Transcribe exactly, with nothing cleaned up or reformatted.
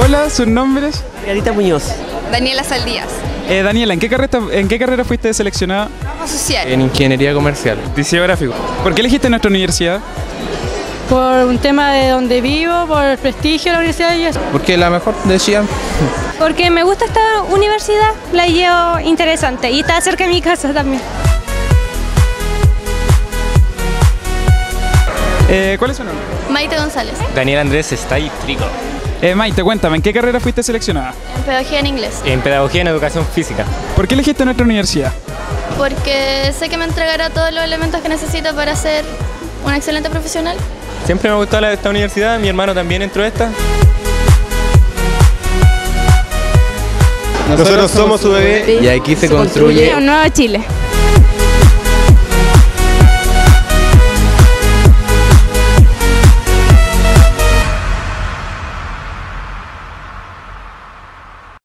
Hola, ¿sus nombres? Margarita Muñoz. Daniela Saldías. Eh, Daniela, ¿en qué, carrera, ¿en qué carrera fuiste seleccionada? Trabajo social. En Ingeniería Comercial. Diseño gráfico. ¿Por qué elegiste nuestra universidad? Por un tema de donde vivo, por el prestigio de la universidad y eso. Porque la mejor, decían. Porque me gusta esta universidad, la llevo interesante y está cerca de mi casa también. Eh, ¿Cuál es su nombre? Maite González. Daniela Andrés, Está y Trigo. Eh, Maite, cuéntame, ¿en qué carrera fuiste seleccionada? En Pedagogía en Inglés. En Pedagogía en Educación Física. ¿Por qué elegiste nuestra universidad? Porque sé que me entregará todos los elementos que necesito para ser una excelente profesional. Siempre me ha gustado esta universidad, mi hermano también entró a esta. Nosotros somos su bebé y aquí se construye un nuevo Chile.